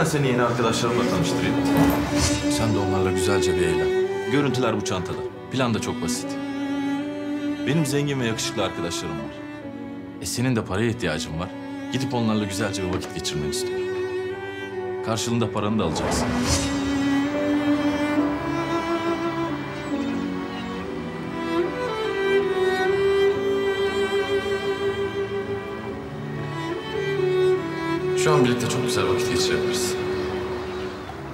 ben seni yeni arkadaşlarımla tanıştırayım. Sen de onlarla güzelce bir eğlen. Görüntüler bu çantada. Plan da çok basit. Benim zengin ve yakışıklı arkadaşlarım var. Senin de paraya ihtiyacın var. Gidip onlarla güzelce bir vakit geçirmeni istiyorum. Karşılığında paranı da alacaksın. Şu an birlikte çok güzel vakit geçirebiliriz.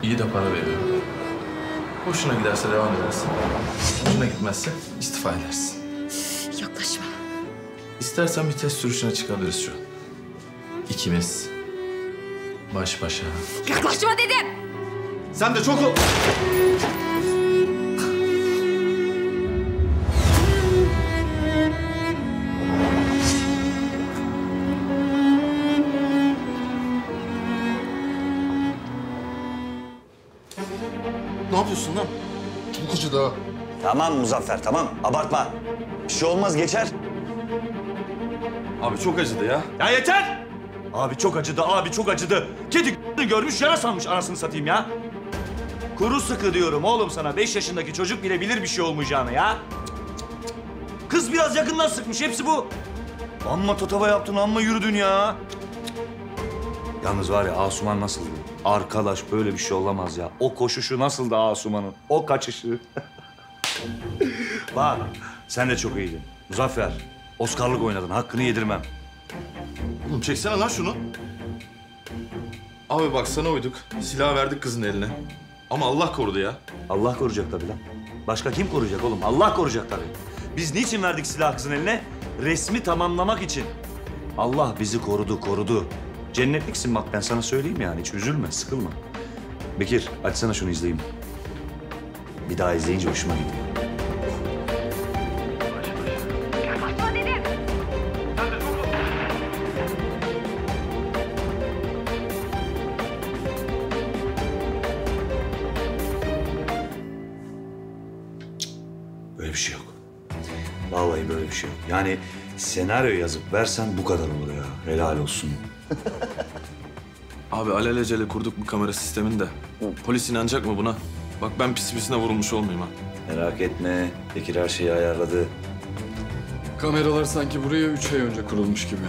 İyi de para veriyorum. Hoşuna giderse devam edersin. Hoşuna gitmezse istifa edersin. Yaklaşma. İstersen bir test sürüşüne çıkabiliriz şu an. İkimiz baş başa. Yaklaşma dedim. Sen de çok... Ne yapıyorsun lan? Çok acıdı ha. Tamam Muzaffer, tamam. Abartma. Bir şey olmaz, geçer. Abi çok acıdı ya. Ya yeter! Abi çok acıdı, abi çok acıdı. Kedi görmüş, yara sanmış anasını satayım ya. Kuru sıkı diyorum oğlum sana. 5 yaşındaki çocuk bile bilir bir şey olmayacağını ya. Kız biraz yakından sıkmış, hepsi bu. Amma tatava yaptın, amma yürüdün ya. Yalnız var ya, Asuman nasıldı? Arkadaş böyle bir şey olamaz ya. O koşuşu nasıldı Asuman'ın? O kaçışı. Bak, sen de çok iyiydin. Muzaffer, Oscar'lık oynadın. Hakkını yedirmem. Oğlum çeksene lan şunu. Abi bak sana uyduk. Silahı verdik kızın eline. Ama Allah korudu ya. Allah koruyacak tabii lan. Başka kim koruyacak oğlum? Allah koruyacak tabii. Biz niçin verdik silahı kızın eline? Resmi tamamlamak için. Allah bizi korudu, korudu. Cennetliksin bak, ben sana söyleyeyim yani. Hiç üzülme, sıkılma. Bekir, açsana şunu izleyeyim. Bir daha izleyince hoşuma gidiyor. Böyle bir şey yok. Vallahi böyle bir şey yok. Yani senaryo yazıp versen bu kadar olur ya. Helal olsun. Abi alelacele kurduk bu kamera sistemini de. Polis inanacak mı buna? Bak ben pis pisine vurulmuş olmayayım ha. Merak etme. Bekir her şeyi ayarladı. Kameralar sanki buraya 3 ay önce kurulmuş gibi.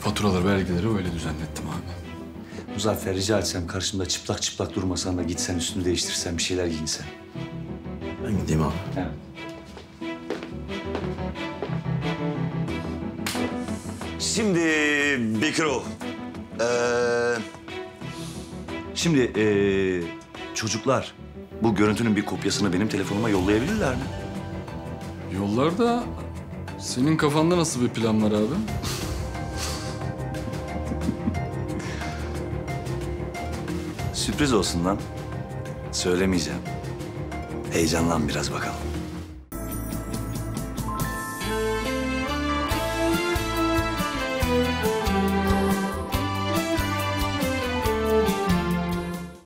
Faturalar, vergileri öyle düzenlettim abi. Muzaffer rica etsem karşımda çıplak çıplak durmasan da gitsen üstünü değiştirsen bir şeyler giyinsen. Ben gideyim abi. Evet. Şimdi Bekir o. Çocuklar bu görüntünün bir kopyasını benim telefonuma yollayabilirler mi? Yollar da senin kafanda nasıl bir plan var abi? Sürpriz olsun lan. Söylemeyeceğim. Heyecanlan biraz bakalım.